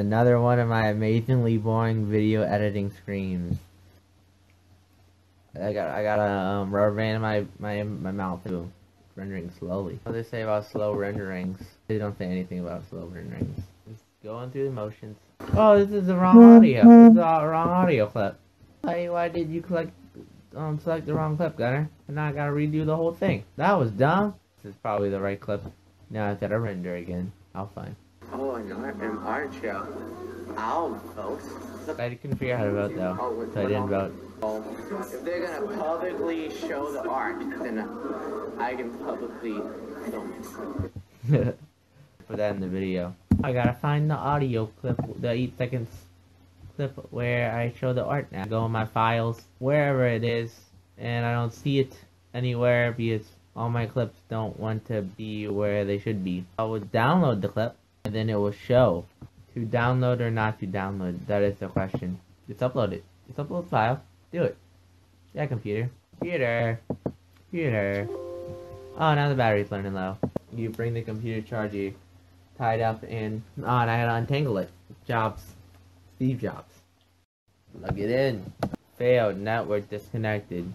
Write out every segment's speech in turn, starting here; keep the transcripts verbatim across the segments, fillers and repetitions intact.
another one of my amazingly boring video editing screens. I got I got a um, rubber band in my my my mouth too. Rendering slowly. What do they say about slow renderings? They don't say anything about slow renderings. Just going through the motions. Oh, this is the wrong audio. This is the wrong audio clip. Why, why did you click, um, select the wrong clip, Gunner? And now I gotta redo the whole thing. That was dumb. This is probably the right clip. Now I gotta render again. I'll find. Oh, another M R show. I'll vote. I couldn't figure out how to vote though, so I didn't vote. If they're gonna publicly show the art, then I can publicly film it. Put that in the video. I gotta find the audio clip, the eight seconds clip where I show the art now. I go in my files, wherever it is, and I don't see it anywhere because all my clips don't want to be where they should be. I would download the clip, and then it will show. To download or not to download, that is the question. Just upload it. Just upload the file. Do it. Yeah, computer. Computer. Computer. Oh, now the battery's running low. You bring the computer charger tied up and... Oh, and I had to untangle it. Jobs. Steve Jobs. Plug it in. Failed. Network disconnected.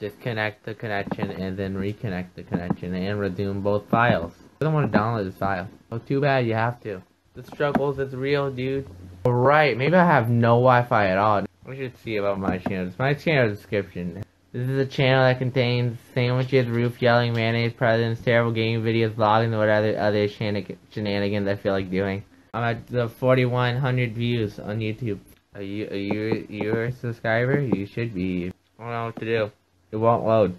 Disconnect the connection and then reconnect the connection and resume both files. I don't want to download this file. Oh, too bad you have to. The struggles is real, dude. Alright, maybe I have no Wi-Fi at all. We should see about my channel. It's my channel description. This is a channel that contains sandwiches, roof yelling, mayonnaise, presidents, terrible gaming videos, vlogging, and what other, other shenan shenanigans I feel like doing. I'm at the forty-one hundred views on YouTube. Are you, are you, you're a subscriber? You should be. I don't know what to do. It won't load. I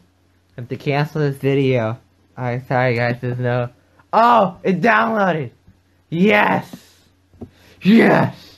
have to cancel this video. Alright, sorry guys, there's no... Oh! It downloaded! Yes! Yes!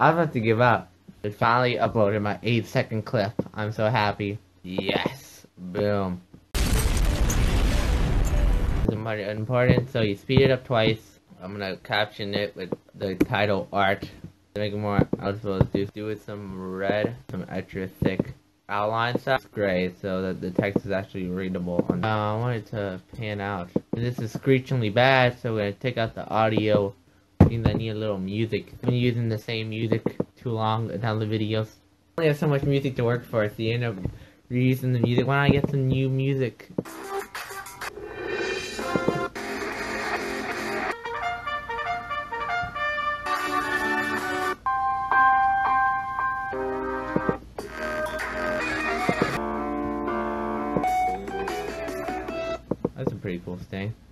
I'm about to give up. It finally uploaded my eight second clip. I'm so happy. Yes! Boom. It's important, so you speed it up twice. I'm gonna caption it with the title art. To make it more, I was supposed to do with some red, some extra thick outline stuff. It's gray, so that the text is actually readable. On uh, I wanted to pan out. This is screechingly bad, so we're gonna take out the audio. I need a little music. I've been using the same music too long in all the videos. I only have so much music to work for, so you end up reusing the music. Why don't I get some new music? That's a pretty cool thing.